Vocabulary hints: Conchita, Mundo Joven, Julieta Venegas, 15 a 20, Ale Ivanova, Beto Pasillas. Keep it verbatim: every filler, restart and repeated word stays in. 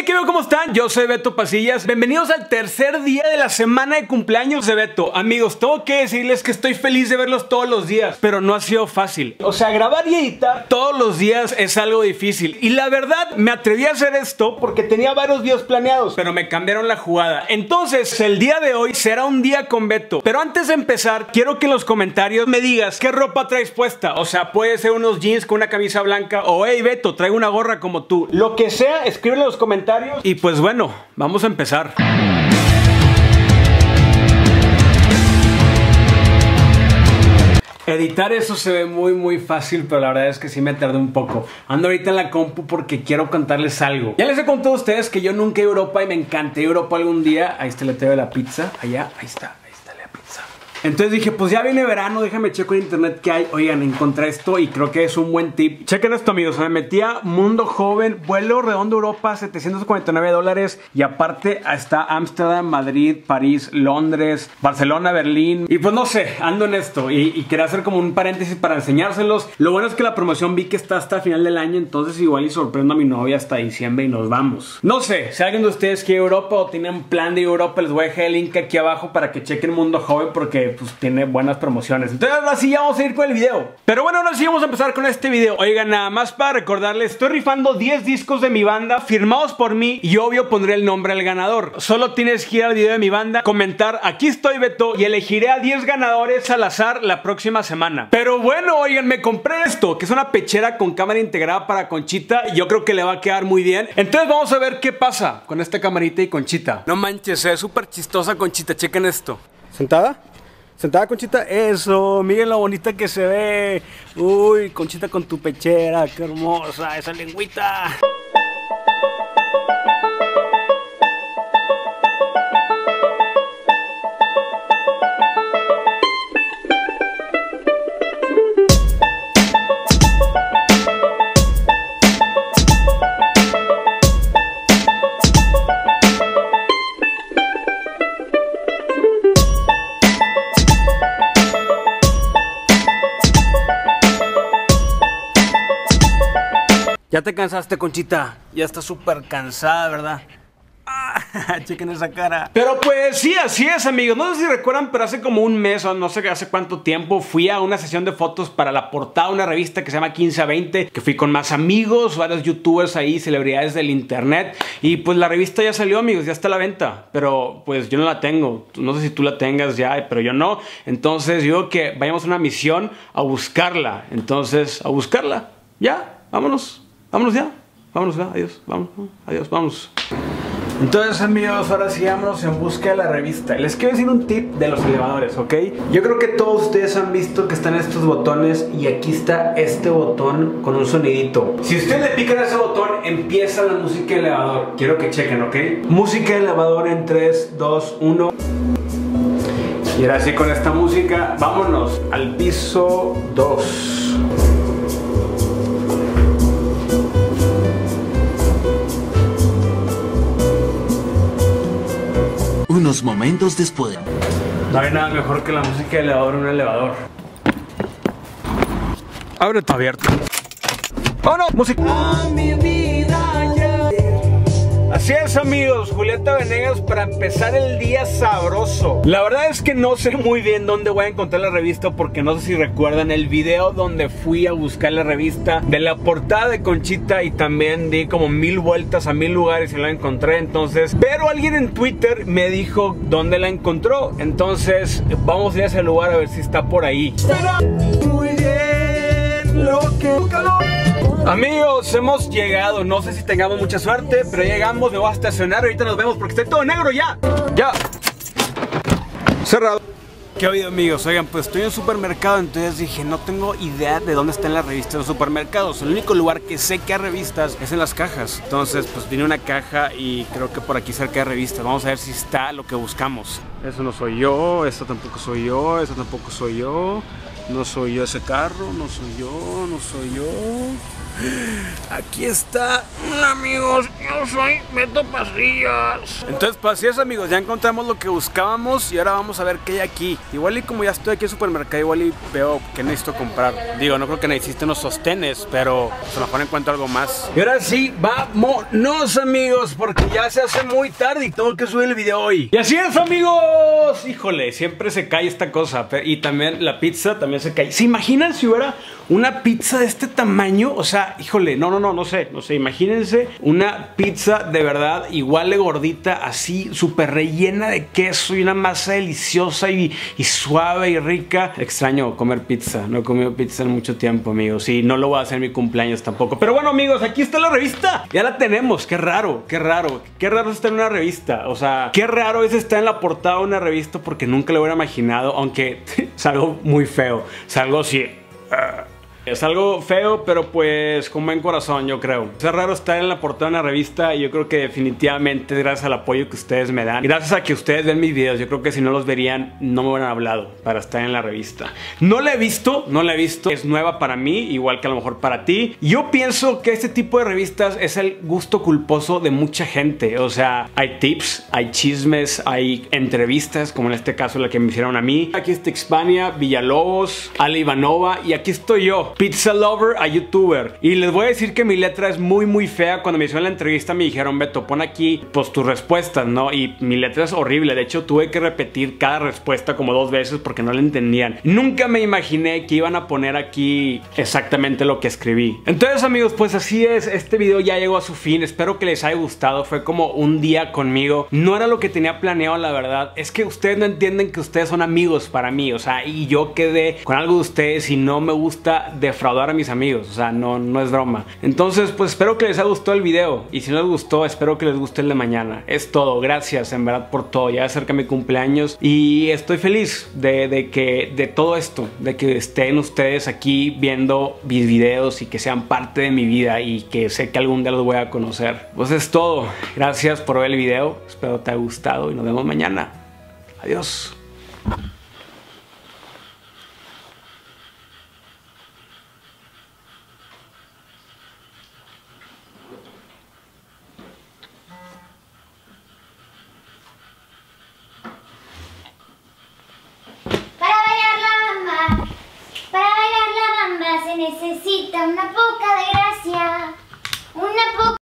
Hey, ¿qué veo? ¿Cómo están? Yo soy Beto Pasillas. Bienvenidos al tercer día de la semana de cumpleaños de Beto. Amigos, tengo que decirles que estoy feliz de verlos todos los días, pero no ha sido fácil. O sea, grabar y editar todos los días es algo difícil. Y la verdad, me atreví a hacer esto porque tenía varios días planeados, pero me cambiaron la jugada. Entonces, el día de hoy será un día con Beto. Pero antes de empezar, quiero que en los comentarios me digas qué ropa traes puesta. O sea, puede ser unos jeans con una camisa blanca o, hey, Beto, traigo una gorra como tú. Lo que sea, escríbelo en los comentarios. Y pues bueno, vamos a empezar. Editar eso se ve muy muy fácil, pero la verdad es que sí me tardé un poco. Ando ahorita en la compu porque quiero contarles algo. Ya les he contado a ustedes que yo nunca he ido a Europa y me encanté Europa algún día. Ahí está el letrero de la pizza, allá, ahí está, ahí está la pizza. Entonces dije, pues ya viene verano, déjame checo en internet qué hay. Oigan, encontré esto y creo que es un buen tip. Chequen esto, amigos. Me metí a Mundo Joven, vuelo redondo Europa, setecientos cuarenta y nueve dólares. Y aparte está Ámsterdam, Madrid, París, Londres, Barcelona, Berlín. Y pues no sé, ando en esto. Y, y quería hacer como un paréntesis para enseñárselos. Lo bueno es que la promoción vi que está hasta el final del año. Entonces igual y sorprendo a mi novia hasta diciembre y nos vamos. No sé, si alguien de ustedes quiere Europa o tienen plan de Europa, les voy a dejar el link aquí abajo para que chequen Mundo Joven porque pues tiene buenas promociones. Entonces ahora sí ya vamos a ir con el video. Pero bueno, ahora sí vamos a empezar con este video. Oigan, nada más para recordarles, estoy rifando diez discos de mi banda firmados por mí y obvio pondré el nombre al ganador. Solo tienes que ir al video de mi banda, comentar aquí estoy Beto y elegiré a diez ganadores al azar la próxima semana. Pero bueno, oigan, me compré esto, que es una pechera con cámara integrada para Conchita y yo creo que le va a quedar muy bien. Entonces vamos a ver qué pasa con esta camarita y Conchita. No manches, se ve súper chistosa Conchita, chequen esto. ¿Sentada? Sentada Conchita, eso, miren lo bonita que se ve. Uy, Conchita con tu pechera, qué hermosa esa lengüita. Ya te cansaste, Conchita. Ya estás súper cansada, ¿verdad? Chequen esa cara. Pero pues sí, así es, amigos. No sé si recuerdan, pero hace como un mes o no sé hace cuánto tiempo fui a una sesión de fotos para la portada de una revista que se llama quince a veinte, que fui con más amigos, varios youtubers ahí, celebridades del internet. Y pues la revista ya salió, amigos, ya está a la venta. Pero pues yo no la tengo. No sé si tú la tengas ya, pero yo no. Entonces yo digo que vayamos a una misión a buscarla. Entonces, a buscarla. Ya, vámonos. Vámonos ya, vámonos ya, adiós, vámonos, adiós, vámonos. Entonces, amigos, ahora sí vámonos en busca de la revista. Les quiero decir un tip de los elevadores, ¿ok? Yo creo que todos ustedes han visto que están estos botones y aquí está este botón con un sonidito. Si ustedes le pican a ese botón, empieza la música de elevador. Quiero que chequen, ¿ok? Música de elevador en tres, dos, uno. Y ahora sí, con esta música, vámonos al piso dos. Unos momentos después. No hay nada mejor que la música de elevador en un elevador. Abre tu abierto. ¡Oh, no! Música. Oh, mi vida, yeah. Así es, amigos, Julieta Venegas para empezar el día sabroso. La verdad es que no sé muy bien dónde voy a encontrar la revista porque no sé si recuerdan el video donde fui a buscar la revista de la portada de Conchita y también di como mil vueltas a mil lugares y la encontré, entonces. Pero alguien en Twitter me dijo dónde la encontró, entonces vamos a ir a ese lugar a ver si está por ahí. Muy bien, lo que... Amigos, hemos llegado, no sé si tengamos mucha suerte, pero llegamos, me voy a estacionar, ahorita nos vemos porque está todo negro ya. Ya. Cerrado. ¿Qué ha habido, amigos? Oigan, pues estoy en un supermercado, entonces dije, no tengo idea de dónde están las revistas en los supermercados. El único lugar que sé que hay revistas es en las cajas. Entonces, pues vine una caja y creo que por aquí cerca hay revistas. Vamos a ver si está lo que buscamos. Eso no soy yo, eso tampoco soy yo, eso tampoco soy yo. No soy yo ese carro, no soy yo, no soy yo. Aquí está, amigos, yo soy Beto Pasillas. Entonces, Pasillas, amigos, ya encontramos lo que buscábamos y ahora vamos a ver qué hay aquí. Igual y como ya estoy aquí en el supermercado, igual y veo que necesito comprar. Digo, no creo que necesiten unos sostenes, pero se nos pone en cuenta algo más. Y ahora sí, vámonos, amigos, porque ya se hace muy tarde y tengo que subir el video hoy. Y así es, amigos. Híjole, siempre se cae esta cosa. Y también la pizza también se cae. ¿Se imaginan si hubiera una pizza de este tamaño? O sea, híjole, no, no, no, no sé, no sé, imagínense una pizza de verdad igual de gordita, así, súper rellena de queso y una masa deliciosa y, y suave y rica. Extraño comer pizza, no he comido pizza en mucho tiempo, amigos, y no lo voy a hacer en mi cumpleaños tampoco. Pero bueno, amigos, aquí está la revista, ya la tenemos, qué raro, qué raro, qué raro es estar en una revista, o sea, qué raro es estar en la portada de una revista porque nunca lo hubiera imaginado, aunque salgo muy feo, salgo así... Uh. Es algo feo, pero pues con buen corazón, yo creo. Es raro estar en la portada de una revista y yo creo que definitivamente gracias al apoyo que ustedes me dan, gracias a que ustedes ven mis videos, yo creo que si no los verían no me hubieran hablado para estar en la revista. No la he visto, no la he visto. Es nueva para mí, igual que a lo mejor para ti. Yo pienso que este tipo de revistas es el gusto culposo de mucha gente. O sea, hay tips, hay chismes, hay entrevistas, como en este caso la que me hicieron a mí. Aquí está Hispania, Villalobos, Ale Ivanova y aquí estoy yo, pizza lover a youtuber. Y les voy a decir que mi letra es muy muy fea. Cuando me hicieron la entrevista me dijeron, Beto, pon aquí pues tus respuestas, ¿no? Y mi letra es horrible. De hecho tuve que repetir cada respuesta como dos veces porque no la entendían. Nunca me imaginé que iban a poner aquí exactamente lo que escribí. Entonces, amigos, pues así es. Este video ya llegó a su fin. Espero que les haya gustado. Fue como un día conmigo. No era lo que tenía planeado, la verdad. Es que ustedes no entienden que ustedes son amigos para mí. O sea, y yo quedé con algo de ustedes y no me gusta de defraudar a mis amigos, o sea, no, no es broma. Entonces, pues espero que les haya gustado el video y si no les gustó, espero que les guste el de mañana. Es todo, gracias en verdad por todo. Ya acerca mi cumpleaños y estoy feliz de, de que de todo esto, de que estén ustedes aquí viendo mis videos y que sean parte de mi vida y que sé que algún día los voy a conocer. Pues es todo, gracias por ver el video, espero te haya gustado y nos vemos mañana. Adiós. Necesita una